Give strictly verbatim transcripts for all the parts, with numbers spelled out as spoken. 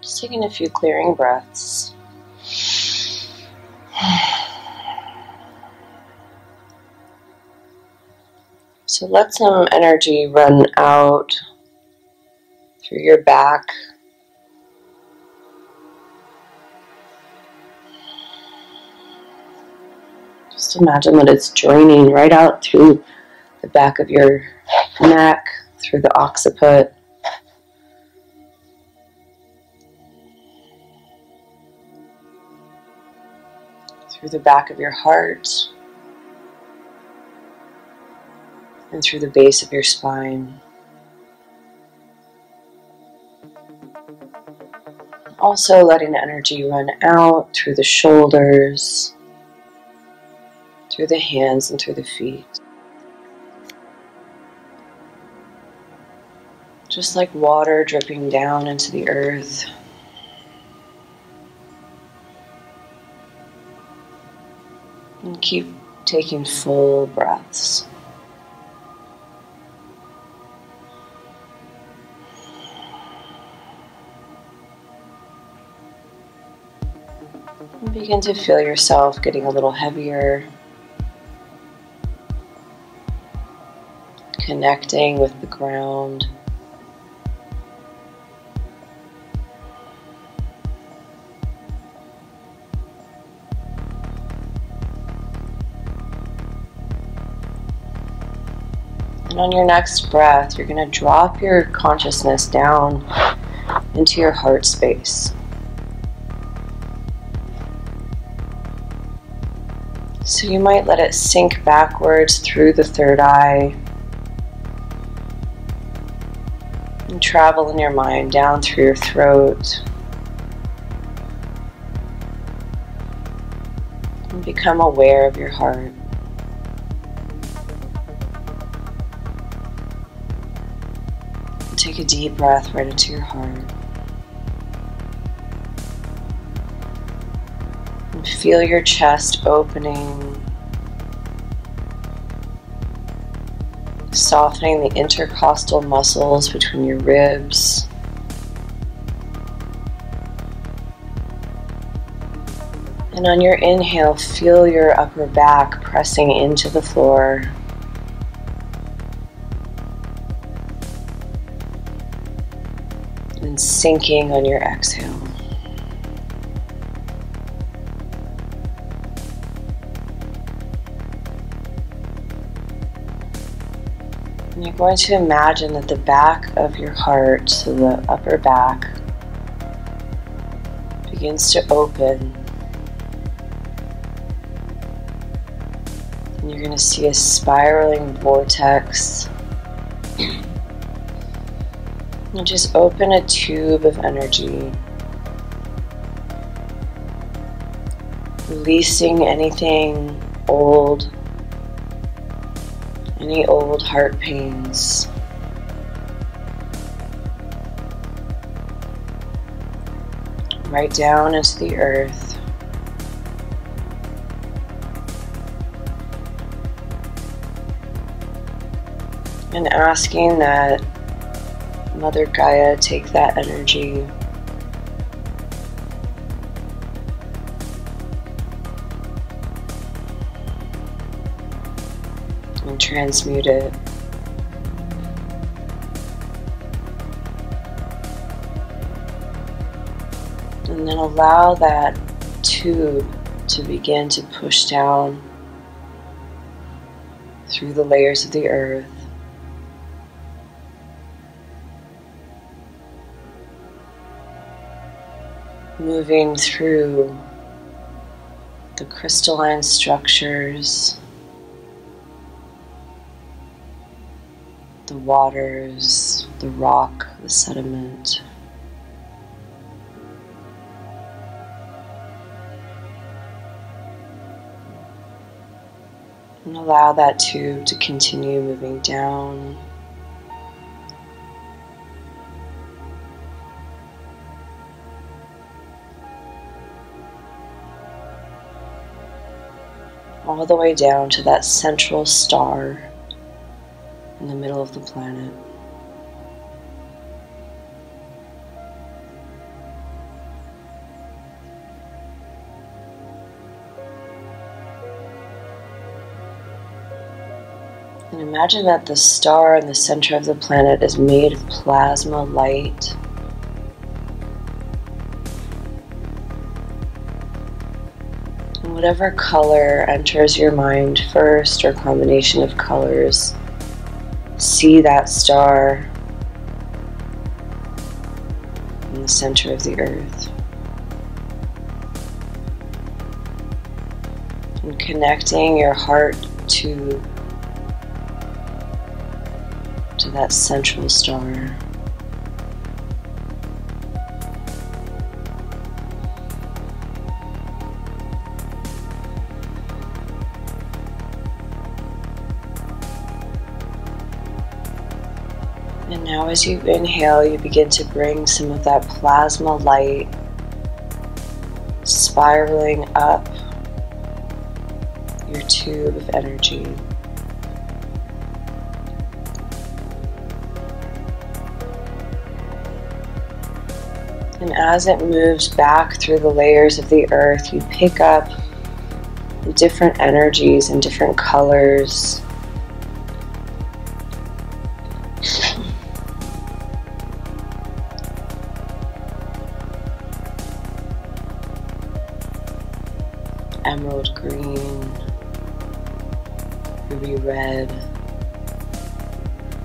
Just taking a few clearing breaths. So let some energy run out through your back. Just imagine that it's draining right out through the back of your neck, through the occiput. Through the back of your heart. And through the base of your spine. Also letting the energy run out through the shoulders, through the hands, and through the feet. Just like water dripping down into the earth. And keep taking full breaths. And begin to feel yourself getting a little heavier. Connecting with the ground. And on your next breath, you're going to drop your consciousness down into your heart space. So you might let it sink backwards through the third eye and travel in your mind down through your throat and become aware of your heart. Take a deep breath right into your heart. And feel your chest opening, softening the intercostal muscles between your ribs. And on your inhale, feel your upper back pressing into the floor. And sinking on your exhale. And you're going to imagine that the back of your heart, so the upper back, begins to open. And you're going to see a spiraling vortex. And just open a tube of energy, releasing anything old, any old heart pains. Right down into the earth. And asking that Mother Gaia take that energy and transmute it. And then allow that tube to begin to push down through the layers of the earth. Moving through the crystalline structures, the waters, the rock, the sediment. And allow that tube to continue moving down. All the way down to that central star in the middle of the planet. And imagine that the star in the center of the planet is made of plasma light. And whatever color enters your mind first, or combination of colors, see that star in the center of the earth. And connecting your heart to to that central star. And now as you inhale, you begin to bring some of that plasma light spiraling up your tube of energy. And as it moves back through the layers of the earth, you pick up different energies and different colors. Emerald green, ruby red,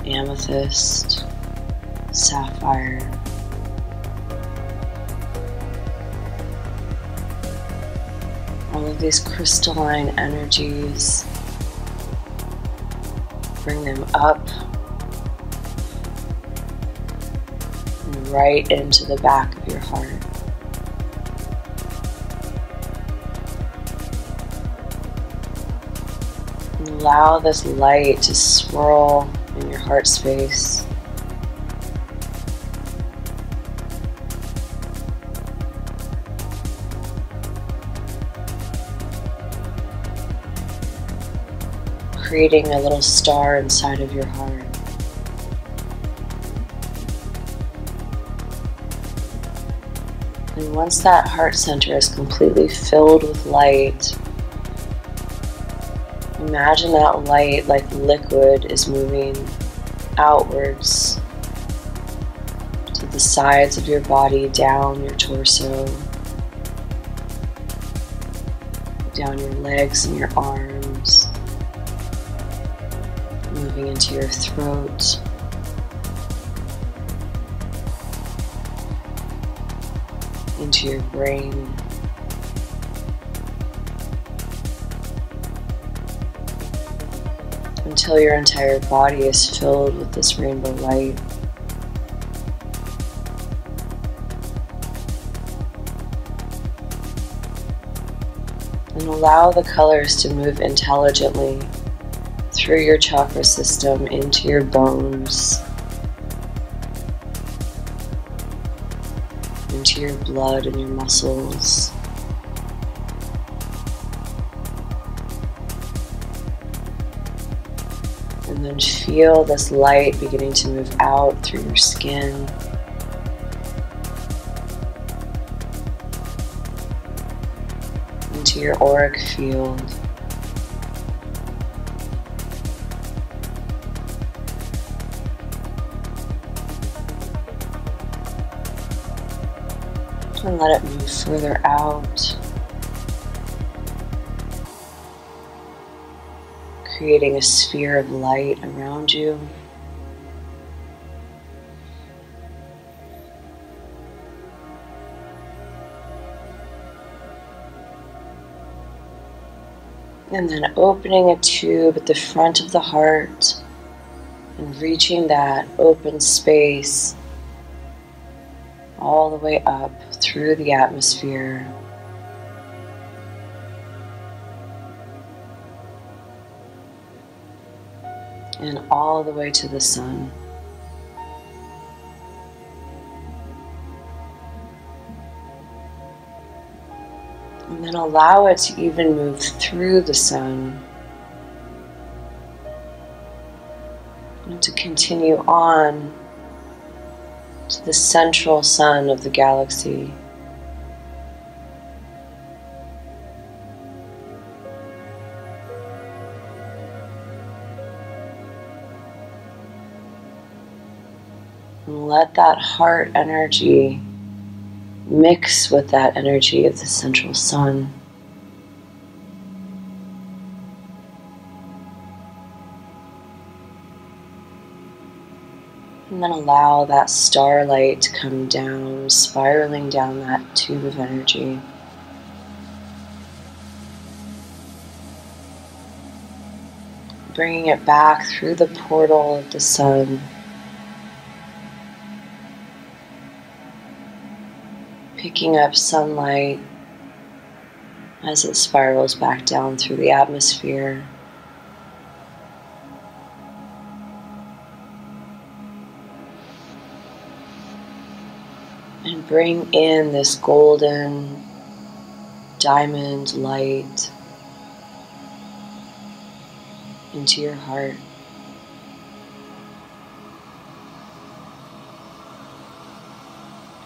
amethyst, sapphire. All of these crystalline energies, bring them up and right into the back of your heart. Allow this light to swirl in your heart space. Creating a little star inside of your heart. And once that heart center is completely filled with light, imagine that light, like liquid, is moving outwards to the sides of your body, down your torso, down your legs and your arms, moving into your throat. Into your brain. Until your entire body is filled with this rainbow light. And allow the colors to move intelligently through your chakra system into your bones, into your blood and your muscles. And then feel this light beginning to move out through your skin, into your auric field. And let it move further out, creating a sphere of light around you. And then opening a tube at the front of the heart and reaching that open space all the way up through the atmosphere. And all the way to the sun. And then allow it to even move through the sun. And to continue on to the central sun of the galaxy. And let that heart energy mix with that energy of the central sun. And then allow that starlight to come down, spiraling down that tube of energy. Bringing it back through the portal of the sun. Picking up sunlight as it spirals back down through the atmosphere. And bring in this golden diamond light into your heart.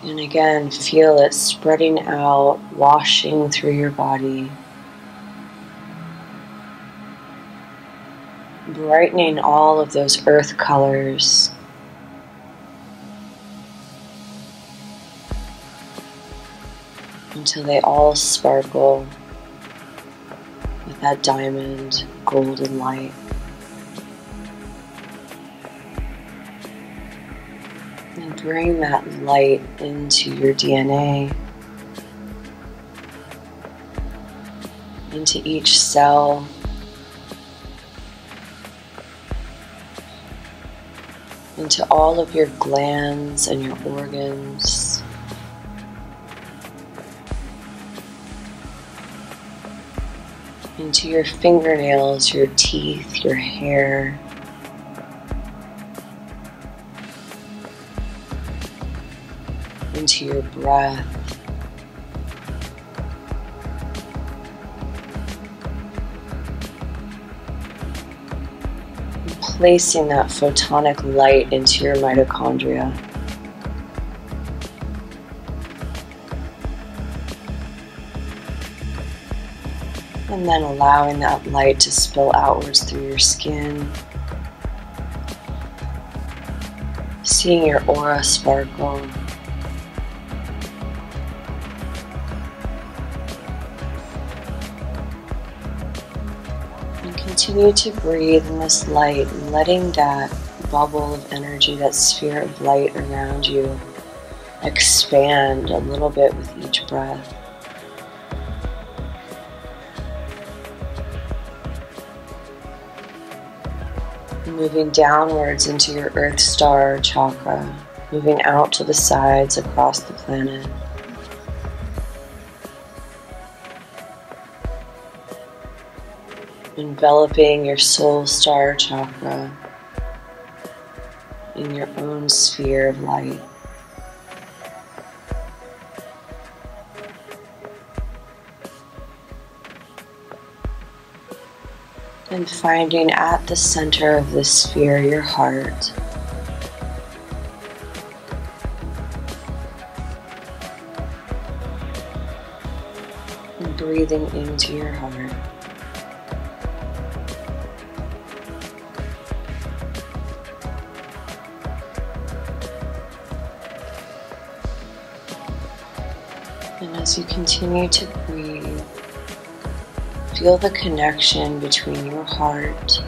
And again, feel it spreading out, washing through your body, brightening all of those earth colors. Until they all sparkle with that diamond golden light. And bring that light into your D N A, into each cell, into all of your glands and your organs. Into your fingernails, your teeth, your hair. Into your breath. And placing that photonic light into your mitochondria. And then allowing that light to spill outwards through your skin. Seeing your aura sparkle. And continue to breathe in this light, letting that bubble of energy, that sphere of light around you, expand a little bit with each breath. Moving downwards into your Earth Star Chakra, moving out to the sides across the planet. Enveloping your Soul Star Chakra in your own sphere of light. And finding at the center of the sphere your heart. And breathing into your heart. And as you continue to breathe, feel the connection between your heart,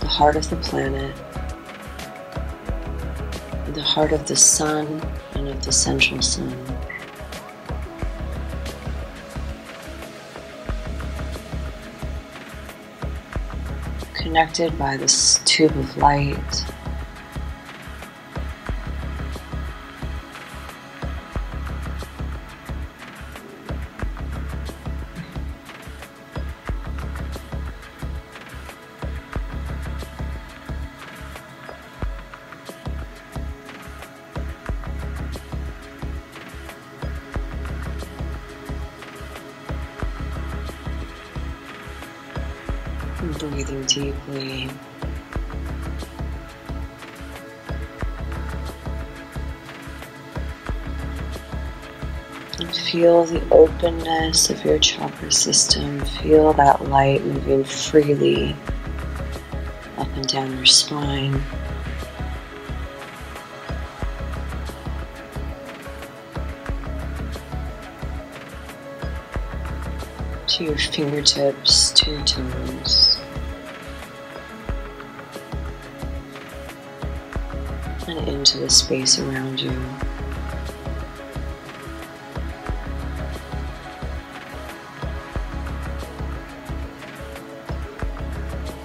the heart of the planet, the heart of the sun, and of the central sun. Connected by this tube of light. Breathing deeply. And feel the openness of your chakra system. Feel that light moving freely up and down your spine. to your fingertips two times. And into the space around you.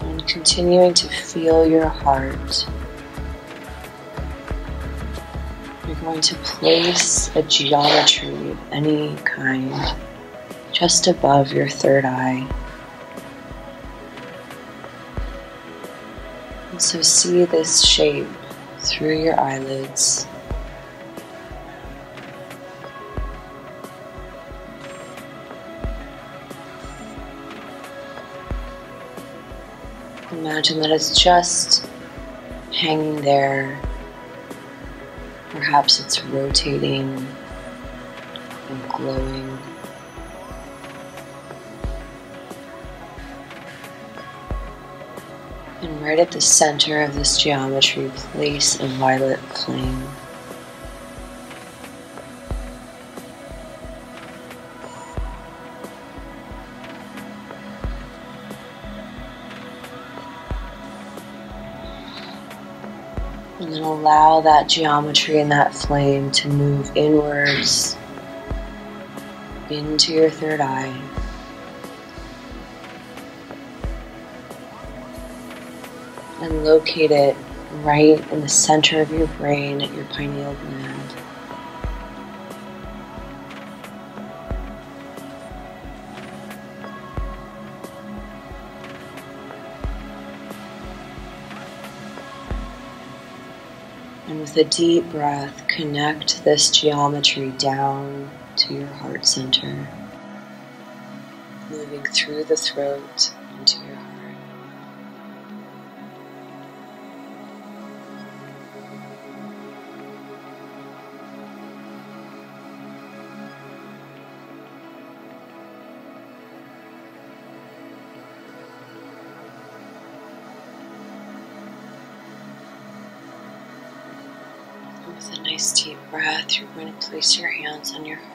And continuing to feel your heart. You're going to place a geometry of any kind just above your third eye. And so see this shape through your eyelids. Imagine that it's just hanging there. Perhaps it's rotating and glowing. And right at the center of this geometry, place a violet flame. And then allow that geometry and that flame to move inwards into your third eye. And locate it right in the center of your brain at your pineal gland. And with a deep breath, connect this geometry down to your heart center, moving through the throat into your heart. With a nice deep breath, you're going to place your hands on your heart.